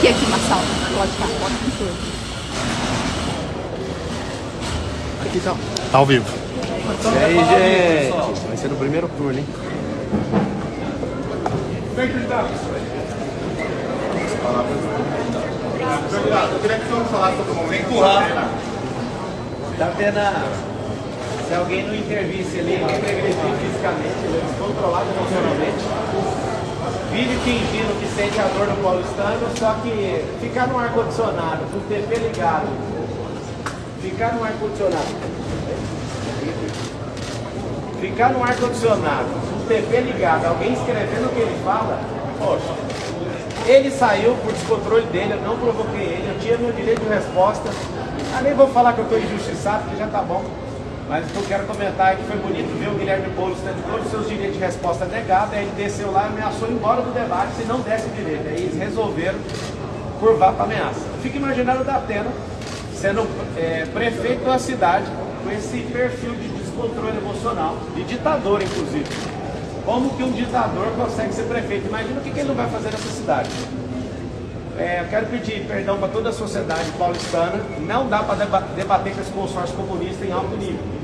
Aqui, Marçal. Pode ficar, pode ficar. Aqui tá. Tá ao vivo. E aí, gente? Vai ser no primeiro turno, hein? Vem, candidato. Candidato, eu queria que o senhor falasse todo mundo. Vem empurrar. Datena, se alguém não intervisse ali, não intervisse fisicamente, ele é descontrolado emocionalmente. Vive fingindo que sente a dor do paulistano, só que ficar no ar-condicionado, com o TV ligado, com o TV ligado, alguém escrevendo o que ele fala, poxa, ele saiu por descontrole dele, eu não provoquei ele, eu tinha meu direito de resposta, eu nem vou falar que eu estou injustiçado, porque já tá bom, mas o que eu quero comentar é que foi bonito ver o Guilherme Boulos tendo todos os seus direitos de resposta negados, aí ele desceu lá e ameaçou ir embora do debate se não desse direito. Aí eles resolveram curvar para ameaça. Fica imaginando o Datena sendo prefeito da cidade com esse perfil de descontrole emocional, de ditador inclusive. Como que um ditador consegue ser prefeito? Imagina o que ele não vai fazer nessa cidade. Eu quero pedir perdão para toda a sociedade paulistana, não dá para debater com esse consórcio comunista em alto nível.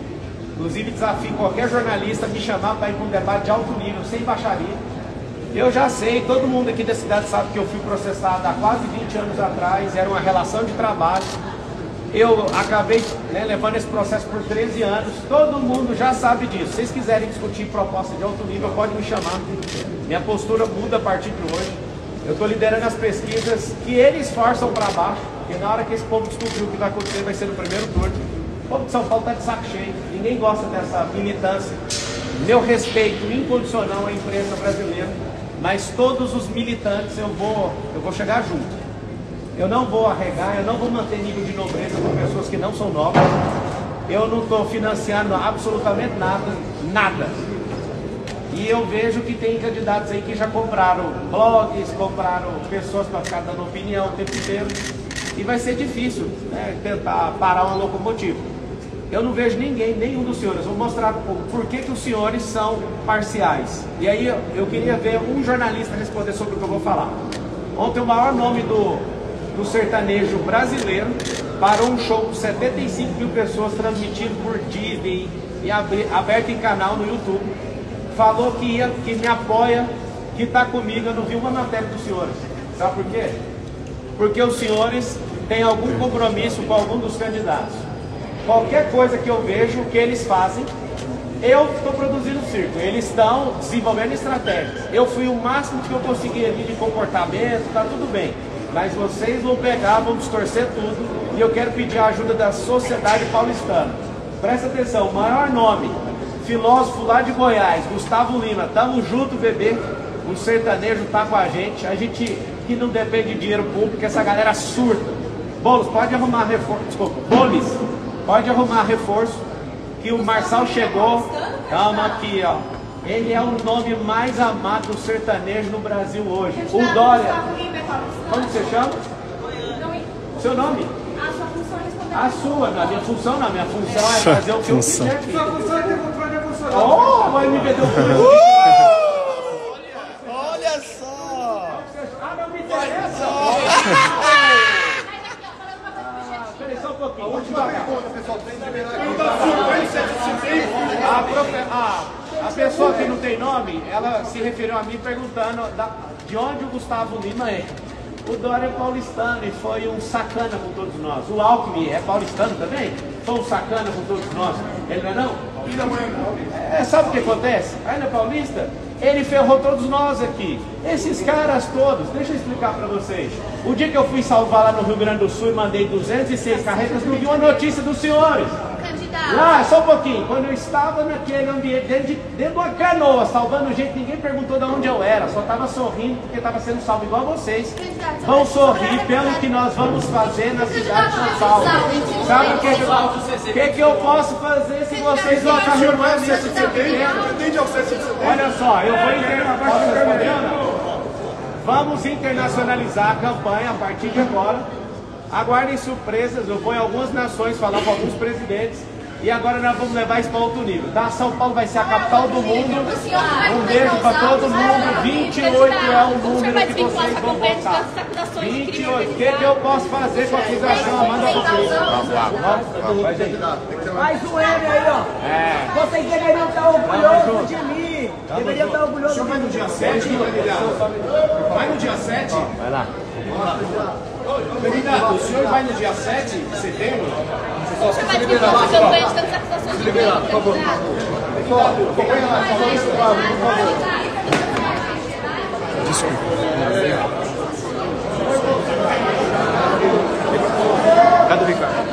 Inclusive desafio qualquer jornalista me chamar para ir para um debate de alto nível, sem baixaria. Eu já sei, todo mundo aqui da cidade sabe que eu fui processado há quase 20 anos atrás, era uma relação de trabalho. Eu acabei levando esse processo por 13 anos, todo mundo já sabe disso. Se vocês quiserem discutir proposta de alto nível, pode me chamar. Minha postura muda a partir de hoje. Eu estou liderando as pesquisas que eles forçam para baixo, porque na hora que esse povo descobrir o que vai acontecer, vai ser no primeiro turno. O povo de São Paulo está de saco cheio, ninguém gosta dessa militância. Meu respeito incondicional à imprensa brasileira, mas todos os militantes eu vou chegar junto. Eu não vou arregar, eu não vou manter nível de nobreza com pessoas que não são nobres. Eu não estou financiando absolutamente nada. E eu vejo que tem candidatos aí que já compraram blogs, compraram pessoas para ficar dando opinião o tempo inteiro. E vai ser difícil tentar parar uma locomotiva. Eu não vejo ninguém, nenhum dos senhores. Vou mostrar por que os senhores são parciais. E aí eu queria ver um jornalista responder sobre o que eu vou falar. Ontem o maior nome do sertanejo brasileiro parou um show com 75 mil pessoas transmitido por Disney e aberto em canal no YouTube. Falou que me apoia, que está comigo, eu não vi uma matéria dos senhores. Sabe por quê? Porque os senhores têm algum compromisso com algum dos candidatos. Qualquer coisa que eu vejo, o que eles fazem, eu estou produzindo circo. Eles estão desenvolvendo estratégias. Eu fui o máximo que eu consegui ali de comportamento, está tudo bem. Mas vocês vão pegar, vão distorcer tudo, e eu quero pedir a ajuda da sociedade paulistana. Presta atenção, o maior nome... filósofo lá de Goiás, Gusttavo Lima, tamo junto, bebê, o sertanejo tá com a gente que não depende de dinheiro público, essa galera surta. Boulos, pode arrumar reforço, desculpa, Boulos, pode arrumar reforço, que o Marçal chegou, calma aqui, ó, ele é o nome mais amado do sertanejo no Brasil hoje, o Dória, como você chama? Seu nome? A sua, não, a minha função não, a minha função é fazer o que eu quiser aqui. Oh, vai me perder o público. Olha só! Ah, não me interessa! Peraí, só um pouquinho. Última pergunta, pessoal. A pessoa que não tem nome, ela se referiu a mim perguntando de onde o Gusttavo Lima é. O Dória é paulistano e foi um sacana com todos nós. O Alckmin é paulistano também? Foi um sacana com todos nós. Ele não é não? Sabe o que acontece? Aí na Paulista, ele ferrou todos nós aqui. Esses caras todos, deixa eu explicar pra vocês. O dia que eu fui salvar lá no Rio Grande do Sul e mandei 206 carretas, não vi uma notícia dos senhores. Lá, só um pouquinho. Quando eu estava naquele ambiente, dentro de uma canoa, salvando gente, ninguém perguntou de onde eu era. Só estava sorrindo porque estava sendo salvo igual a vocês. Vão sorrir pelo que nós vamos fazer na cidade de São Paulo. Sabe o que eu posso fazer se vocês não acabarem mais o 7 de setembro? Olha só, eu vou vamos internacionalizar a campanha a partir de agora. Aguardem surpresas, eu vou em algumas nações falar com alguns presidentes. E agora nós vamos levar isso para outro nível, tá? São Paulo vai ser a capital do mundo. Um beijo para todo mundo. 28 é o número que vocês vão votar. 28. O que eu posso fazer com a acusação? Amanda Rodrigues. Mais um M aí, ó. É. Vocês deveriam estar orgulhosos de mim. Deveriam estar orgulhosos de mim. Vai no dia 7, vai no dia 7. Vai lá. Candidato, o senhor vai no dia 7 de setembro? Você vai descobrir uma campanha de tantas acusações de crime, candidato. Acompanha lá, fala isso, Pablo, por favor. Desculpa. Cadê o Ricardo?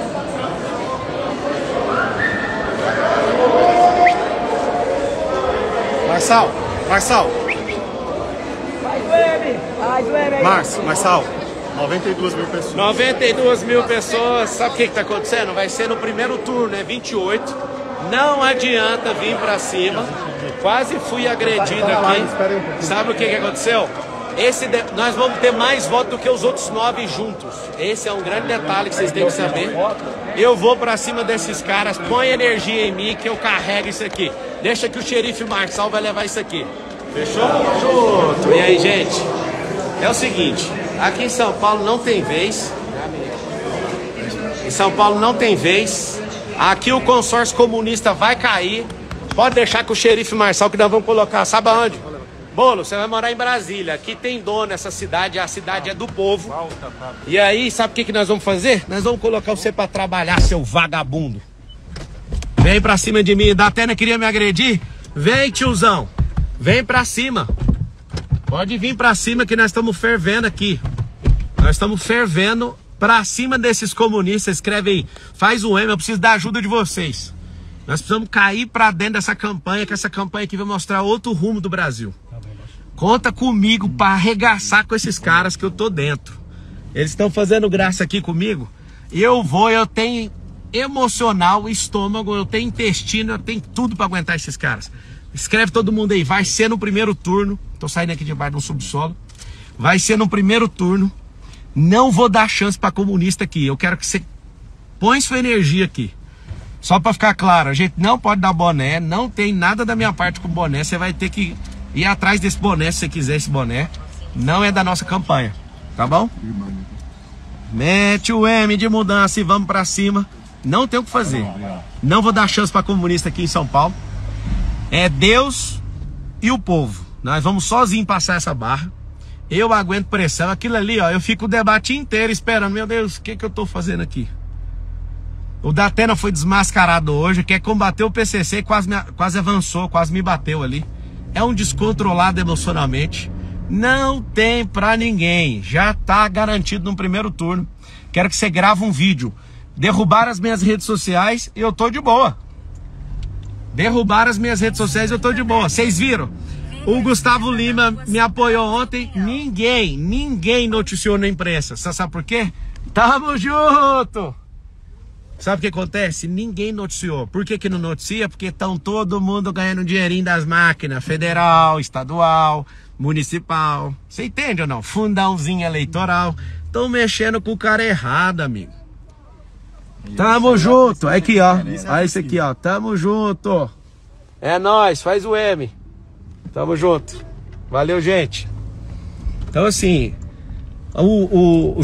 Marçal. Marçal. 92 mil pessoas, sabe o que está acontecendo? Vai ser no primeiro turno, é 28. Não adianta vir para cima. Quase fui agredido aqui. Sabe o que aconteceu? Nós vamos ter mais votos do que os outros 9 juntos. Esse é um grande detalhe que vocês têm que saber. Eu vou para cima desses caras, põe energia em mim que eu carrego isso aqui. Deixa que o xerife Marçal vai levar isso aqui. Fechou? Junto. E aí, gente? É o seguinte. Aqui em São Paulo não tem vez. Em São Paulo não tem vez. Aqui o consórcio comunista vai cair. Pode deixar com o xerife Marçal que nós vamos colocar. Sabe aonde? Boulos, você vai morar em Brasília. Aqui tem dono essa cidade. A cidade é do povo. E aí, sabe o que nós vamos fazer? Nós vamos colocar você pra trabalhar, seu vagabundo. Vem pra cima de mim. Datena queria me agredir? Vem, tiozão. Vem pra cima. Pode vir pra cima que nós estamos fervendo aqui. Nós estamos fervendo pra cima desses comunistas. Escreve aí, faz um M, eu preciso da ajuda de vocês. Nós precisamos cair pra dentro dessa campanha, que essa campanha aqui vai mostrar outro rumo do Brasil. Conta comigo pra arregaçar com esses caras que eu tô dentro. Eles estão fazendo graça aqui comigo. Eu tenho emocional, estômago, eu tenho intestino, eu tenho tudo pra aguentar esses caras. Escreve todo mundo aí, vai ser no primeiro turno. Tô saindo aqui debaixo de um subsolo. Vai ser no primeiro turno. Não vou dar chance pra comunista aqui. Eu quero que você põe sua energia aqui. Só pra ficar claro, a gente não pode dar boné. Não tem nada da minha parte com boné. Você vai ter que ir atrás desse boné se você quiser esse boné. Não é da nossa campanha, tá bom? Mete o M de mudança e vamos pra cima. Não tem o que fazer. Não vou dar chance pra comunista aqui em São Paulo. É Deus e o povo. Nós vamos sozinhos passar essa barra. Eu aguento pressão. Aquilo ali, ó, eu fico o debate inteiro esperando. Meu Deus, o que que eu tô fazendo aqui? O Datena foi desmascarado hoje, quer combater o PCC, quase avançou, quase me bateu ali. É um descontrolado emocionalmente. Não tem pra ninguém. Já tá garantido no primeiro turno. Quero que você grave um vídeo. Derrubar as minhas redes sociais e eu tô de boa. Derrubaram as minhas redes sociais, eu tô de boa. Vocês viram? O Gusttavo Lima me apoiou ontem. Ninguém noticiou na imprensa. Sabe por quê? Tamo junto! Sabe o que acontece? Ninguém noticiou. Por que que não noticia? Porque estão todo mundo ganhando dinheirinho das máquinas. Federal, estadual, municipal. Você entende ou não? Fundãozinho eleitoral. Estão mexendo com o cara errado, amigo. Tamo junto, é aqui ó, olha esse aqui ó, tamo junto. É nóis, faz o M. Tamo junto, valeu gente. Então assim, o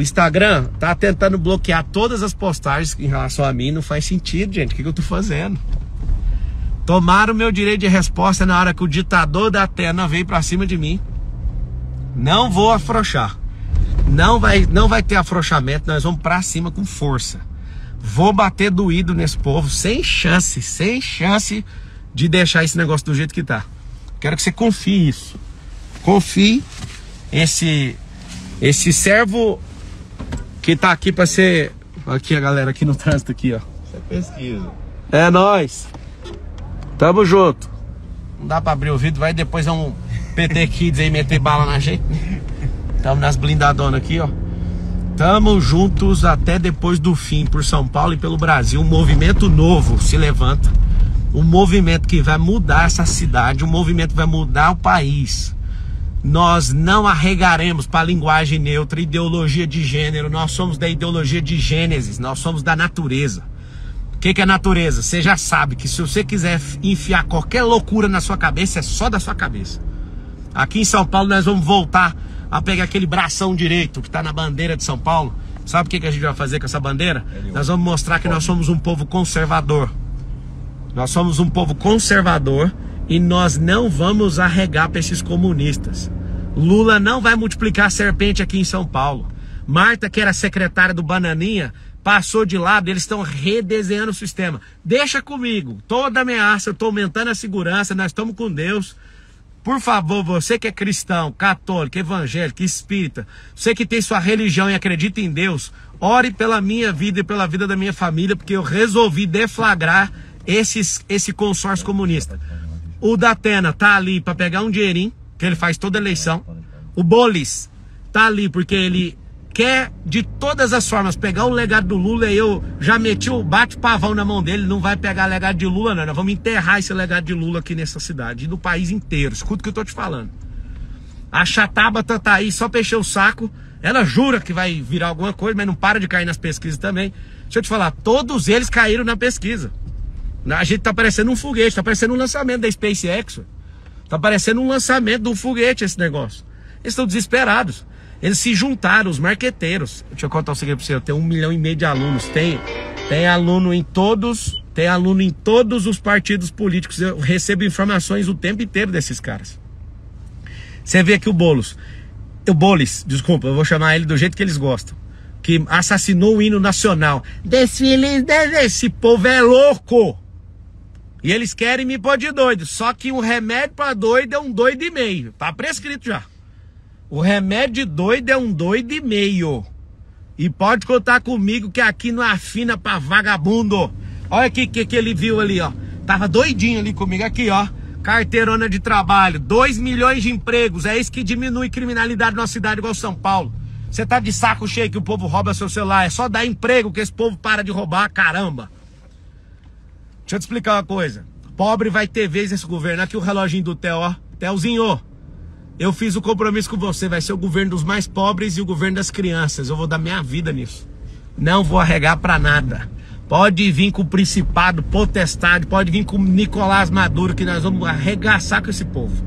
Instagram tá tentando bloquear todas as postagens em relação a mim, não faz sentido gente, o que eu tô fazendo? Tomaram meu direito de resposta na hora que o ditador da Atena veio pra cima de mim. Não vou afrouxar. Não vai ter afrouxamento, nós vamos pra cima com força. Vou bater doído nesse povo, sem chance de deixar esse negócio do jeito que tá. Quero que você confie isso. Confie esse servo que tá aqui pra ser... Aqui a galera, aqui no trânsito aqui, ó. Isso é pesquisa. É nóis. Tamo junto. Não dá pra abrir o vidro, vai depois é um PT Kids aí meter bala na gente. Estamos nas blindadonas aqui, ó. Tamo juntos até depois do fim por São Paulo e pelo Brasil. Um movimento novo se levanta. Um movimento que vai mudar essa cidade. Um movimento que vai mudar o país. Nós não arregaremos para a linguagem neutra, ideologia de gênero. Nós somos da ideologia de Gênesis. Nós somos da natureza. que é natureza? Você já sabe que se você quiser enfiar qualquer loucura na sua cabeça, é só da sua cabeça. Aqui em São Paulo nós vamos voltar a pegar aquele bração direito que está na bandeira de São Paulo. Sabe o que a gente vai fazer com essa bandeira? Nós vamos mostrar que nós somos um povo conservador. Nós somos um povo conservador e nós não vamos arregar para esses comunistas. Lula não vai multiplicar a serpente aqui em São Paulo. Marta, que era secretária do Bananinha, passou de lado, eles estão redesenhando o sistema. Deixa comigo, toda ameaça, eu estou aumentando a segurança, nós estamos com Deus. Por favor, você que é cristão, católico, evangélico, espírita, você que tem sua religião e acredita em Deus, ore pela minha vida e pela vida da minha família, porque eu resolvi deflagrar esse consórcio comunista. O Datena tá ali para pegar um dinheirinho, que ele faz toda eleição. O Boulos tá ali porque ele quer, de todas as formas, pegar o legado do Lula. Eu já meti o bate-pavão na mão dele, não vai pegar legado de Lula, não. Nós vamos enterrar esse legado de Lula aqui nessa cidade e no país inteiro. Escuta o que eu tô te falando. A Chatabata tá aí só pra encher o saco. Ela jura que vai virar alguma coisa, mas não para de cair nas pesquisas também. Deixa eu te falar, todos eles caíram na pesquisa. A gente tá parecendo um foguete, tá parecendo um lançamento da SpaceX. Tá parecendo um lançamento de um foguete esse negócio. Eles estão desesperados. Eles se juntaram, os marqueteiros. Deixa eu contar um segredo pra você, eu tenho 1,5 milhão de alunos. Tem aluno em todos, tem aluno em todos os partidos políticos. Eu recebo informações o tempo inteiro desses caras. Você vê aqui o Boulos. O Boulos, desculpa, eu vou chamar ele do jeito que eles gostam. Que assassinou o hino nacional. Desfile, esse povo é louco! E eles querem me pôr de doido. Só que o remédio para doido é um doido e meio. Tá prescrito já. O remédio de doido é um doido e meio. E pode contar comigo que aqui não afina pra vagabundo. Olha o que ele viu ali, ó. Tava doidinho ali comigo. Aqui, ó. Carteirona de trabalho. 2 milhões de empregos. É isso que diminui criminalidade na cidade igual São Paulo. Você tá de saco cheio que o povo rouba seu celular. É só dar emprego que esse povo para de roubar, caramba. Deixa eu te explicar uma coisa. Pobre vai ter vez nesse governo. Aqui o reloginho do Theo, ó. Telzinho, eu fiz o compromisso com você. Vai ser o governo dos mais pobres e o governo das crianças. Eu vou dar minha vida nisso. Não vou arregar pra nada. Pode vir com o principado, potestade. Pode vir com o Nicolás Maduro, que nós vamos arregaçar com esse povo.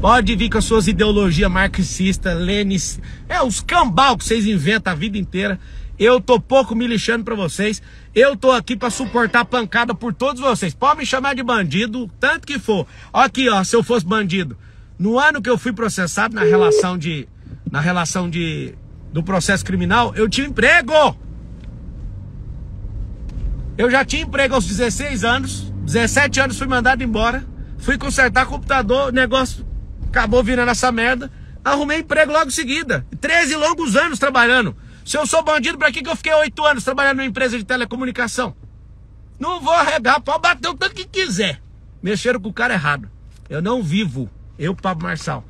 Pode vir com as suas ideologias marxistas, leninistas. É os cambal que vocês inventam a vida inteira. Eu tô pouco me lixando pra vocês. Eu tô aqui pra suportar pancada por todos vocês. Pode me chamar de bandido, tanto que for. Aqui, ó, se eu fosse bandido. No ano que eu fui processado na relação do processo criminal, eu tinha emprego. Eu já tinha emprego aos 16 anos. 17 anos fui mandado embora. Fui consertar computador, o negócio acabou virando essa merda. Arrumei emprego logo em seguida. 13 longos anos trabalhando. Se eu sou bandido, pra que eu fiquei 8 anos trabalhando numa empresa de telecomunicação? Não vou arregar, pode bater o tanto que quiser. Mexeram com o cara errado. Eu não vivo, eu, Pablo Marçal,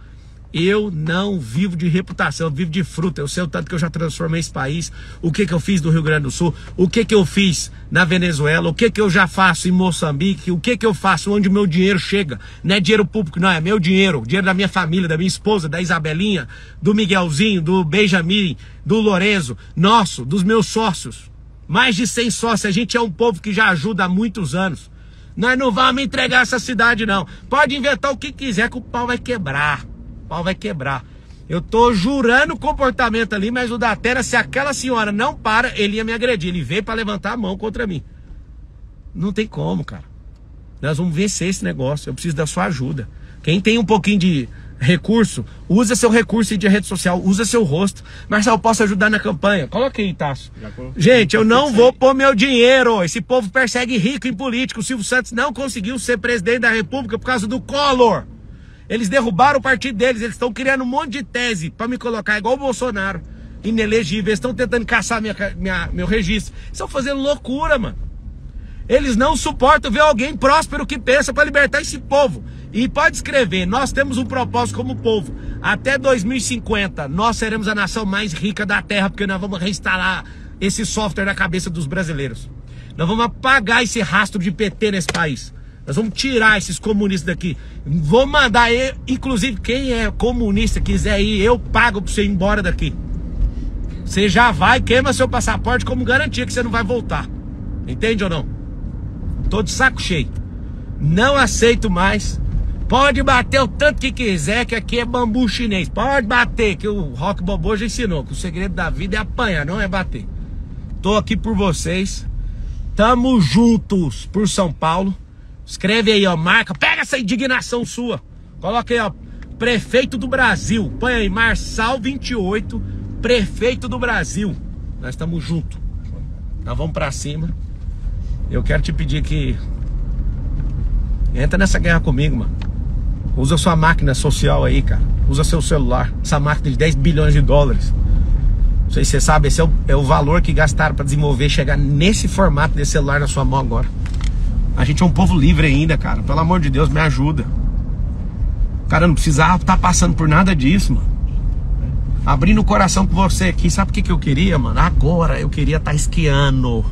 eu não vivo de reputação, eu vivo de fruta. Eu sei o tanto que eu já transformei esse país, o que eu fiz no Rio Grande do Sul, o que eu fiz na Venezuela, o que eu já faço em Moçambique, o que eu faço onde o meu dinheiro chega. Não é dinheiro público, não, é meu dinheiro, dinheiro da minha família, da minha esposa, da Isabelinha, do Miguelzinho, do Benjamin, do Lorenzo, nosso, dos meus sócios. Mais de 100 sócios, a gente é um povo que já ajuda há muitos anos. Nós não vamos entregar essa cidade, não. Pode inventar o que quiser que o pau vai quebrar. O pau vai quebrar. Eu tô jurando o comportamento ali, mas o Datena, se aquela senhora não para, ele ia me agredir. Ele veio pra levantar a mão contra mim. Não tem como, cara. Nós vamos vencer esse negócio. Eu preciso da sua ajuda. Quem tem um pouquinho de recurso, usa seu recurso de rede social, usa seu rosto. Marcelo, eu posso ajudar na campanha? Coloca aí, Tasso. Gente, eu não vou pôr meu dinheiro. Esse povo persegue rico em político. O Silvio Santos não conseguiu ser presidente da República por causa do Collor. Eles derrubaram o partido deles. Eles estão criando um monte de tese pra me colocar igual o Bolsonaro, inelegível. Eles estão tentando caçar meu registro. Eles estão fazendo loucura, mano. Eles não suportam ver alguém próspero que pensa pra libertar esse povo. E pode escrever, nós temos um propósito como povo. Até 2050, nós seremos a nação mais rica da Terra, porque nós vamos reinstalar esse software na cabeça dos brasileiros. Nós vamos apagar esse rastro de PT nesse país. Nós vamos tirar esses comunistas daqui. Vou mandar, inclusive, quem é comunista quiser ir, eu pago pra você ir embora daqui. Você já vai, queima seu passaporte como garantia que você não vai voltar. Entende ou não? Tô de saco cheio. Não aceito mais. Pode bater o tanto que quiser, que aqui é bambu chinês. Pode bater, que o Rock Bobô já ensinou que o segredo da vida é apanhar, não é bater. Tô aqui por vocês. Tamo juntos por São Paulo. Escreve aí, ó, marca. Pega essa indignação sua. Coloca aí, ó, prefeito do Brasil. Põe aí, Marçal 28, prefeito do Brasil. Nós estamos juntos. Nós vamos pra cima. Eu quero te pedir que... entra nessa guerra comigo, mano. Usa sua máquina social aí, cara. Usa seu celular. Essa máquina de 10 bilhões de dólares. Não sei se você sabe, esse é o valor que gastaram pra desenvolver, chegar nesse formato desse celular na sua mão agora. A gente é um povo livre ainda, cara. Pelo amor de Deus, me ajuda. Cara, eu não precisava estar passando por nada disso, mano. Abrindo o coração com você aqui. Sabe o que eu queria, mano? Agora eu queria estar esquiando.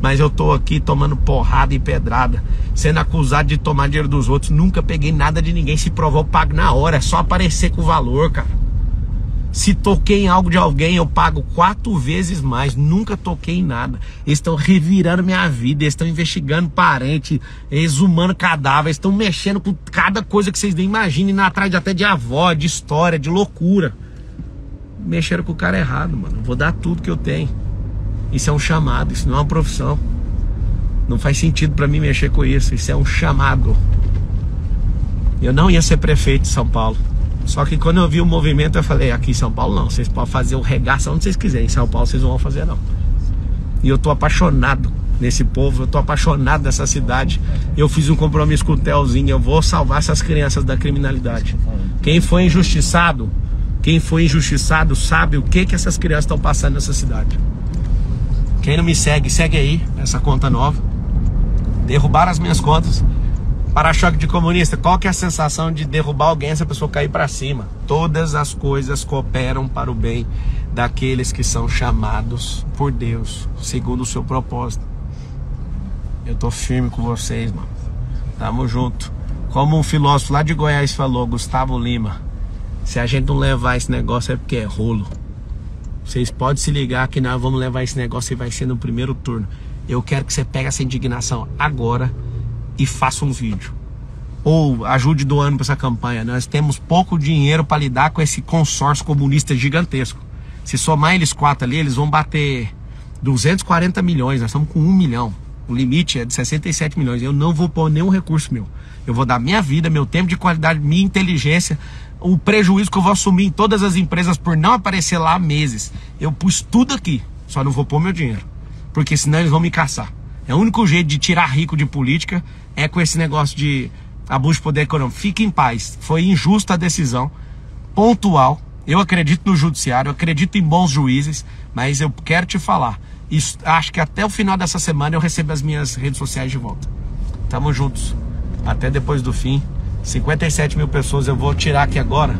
Mas eu tô aqui tomando porrada e pedrada, sendo acusado de tomar dinheiro dos outros. Nunca peguei nada de ninguém. Se provar, eu pago na hora. É só aparecer com o valor, cara. Se toquei em algo de alguém, eu pago 4 vezes mais. Nunca toquei em nada. Eles estão revirando minha vida. Eles estão investigando parente, exumando cadáveres. Estão mexendo com cada coisa que vocês nem imaginem. Atrás até de avó, de história, de loucura. Mexeram com o cara errado, mano. Eu vou dar tudo que eu tenho. Isso é um chamado, isso não é uma profissão. Não faz sentido pra mim mexer com isso. Isso é um chamado. Eu não ia ser prefeito de São Paulo. Só que quando eu vi o movimento, eu falei, aqui em São Paulo não, vocês podem fazer o regaço onde vocês quiserem. Em São Paulo vocês não vão fazer não. E eu tô apaixonado nesse povo, eu tô apaixonado nessa cidade. Eu fiz um compromisso com o Telzinho, eu vou salvar essas crianças da criminalidade. Quem foi injustiçado sabe o que essas crianças estão passando nessa cidade. Quem não me segue, segue aí, essa conta nova. Derrubaram as minhas contas. Para-choque de comunista, qual que é a sensação de derrubar alguém se a pessoa cair pra cima? Todas as coisas cooperam para o bem daqueles que são chamados por Deus, segundo o seu propósito. Eu tô firme com vocês, mano. Tamo junto. Como um filósofo lá de Goiás falou, Gusttavo Lima, se a gente não levar esse negócio é porque é rolo. Vocês podem se ligar que nós vamos levar esse negócio e vai ser no primeiro turno. Eu quero que você pegue essa indignação agora e faça um vídeo. Ou ajude doando para essa campanha. Nós temos pouco dinheiro para lidar com esse consórcio comunista gigantesco. Se somar eles 4 ali, eles vão bater 240 milhões. Nós estamos com 1 milhão. O limite é de 67 milhões. Eu não vou pôr nenhum recurso meu. Eu vou dar minha vida, meu tempo de qualidade, minha inteligência... o prejuízo que eu vou assumir em todas as empresas por não aparecer lá há meses. Eu pus tudo aqui, só não vou pôr meu dinheiro, porque senão eles vão me caçar. É o único jeito de tirar rico de política, é com esse negócio de abuso de poder econômico. Fique em paz, foi injusta a decisão, pontual. Eu acredito no judiciário, eu acredito em bons juízes, mas eu quero te falar, isso, acho que até o final dessa semana eu recebo as minhas redes sociais de volta. Tamo juntos, até depois do fim. 57 mil pessoas eu vou tirar aqui agora.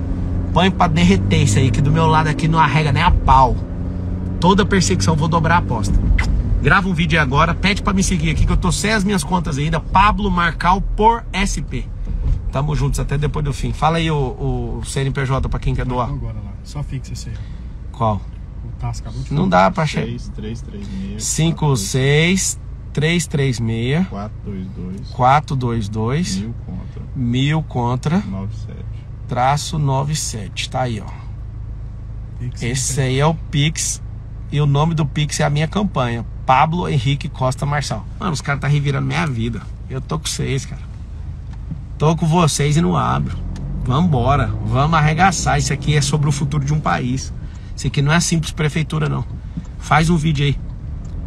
Põe pra derreter isso aí, que do meu lado aqui não arrega nem a pau. Toda perseguição, vou dobrar a aposta. Grava um vídeo agora, pede pra me seguir aqui, que eu tô sem as minhas contas ainda. Pablo Marcal por SP. Tamo juntos, até depois do fim. Fala aí o CNPJ pra quem quer doar agora, lá. Só fixa esse aí. Qual? O Tasca, não dá pra chegar. 5, 6, 336 422 1000 contra 97 -97. Tá aí, ó. Pix, esse aí é o Pix. E o nome do Pix é a minha campanha, Pablo Henrique Costa Marçal. Mano, os caras tá revirando minha vida. Eu tô com vocês, cara. Tô com vocês e não abro. Vambora, vamos arregaçar. Isso aqui é sobre o futuro de um país. Isso aqui não é simples prefeitura, não. Faz um vídeo aí.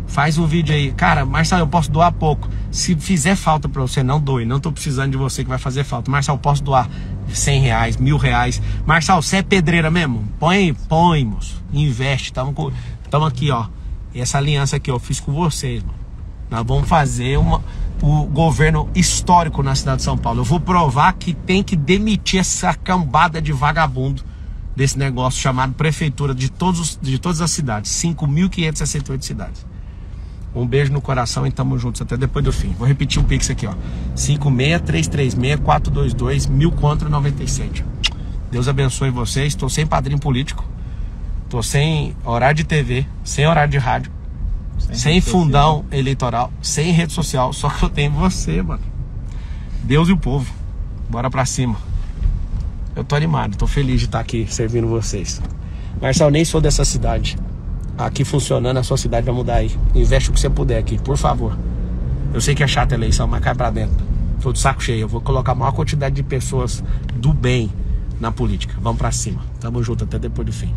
Faz um vídeo aí. Cara, Marcelo, eu posso doar pouco. Se fizer falta pra você, não doe. Não tô precisando de você que vai fazer falta. Marcelo, posso doar 100 reais, 1.000 reais. Marcelo, você é pedreira mesmo? Põe, moço. Investe. Tamo aqui, ó. E essa aliança aqui, ó, eu fiz com vocês, mano. Nós vamos fazer o governo histórico na cidade de São Paulo. Eu vou provar que tem que demitir essa cambada de vagabundo desse negócio chamado prefeitura de todas as cidades. 5.568 cidades. Um beijo no coração e tamo juntos até depois do fim. Vou repetir o Pix aqui, ó. 56336422000 contra 97. Deus abençoe vocês. Tô sem padrinho político. Tô sem horário de TV, sem horário de rádio. sem fundão eleitoral, sem rede social, só que eu tenho você, mano. Deus e o povo. Bora pra cima. Eu tô animado, tô feliz de estar aqui servindo vocês. Marcelo, nem sou dessa cidade. Aqui funcionando, a sua cidade vai mudar aí. Investe o que você puder aqui, por favor. Eu sei que é chata a eleição, mas cai pra dentro. Tô de saco cheio, eu vou colocar a maior quantidade de pessoas do bem na política. Vamos pra cima. Tamo junto, até depois do fim.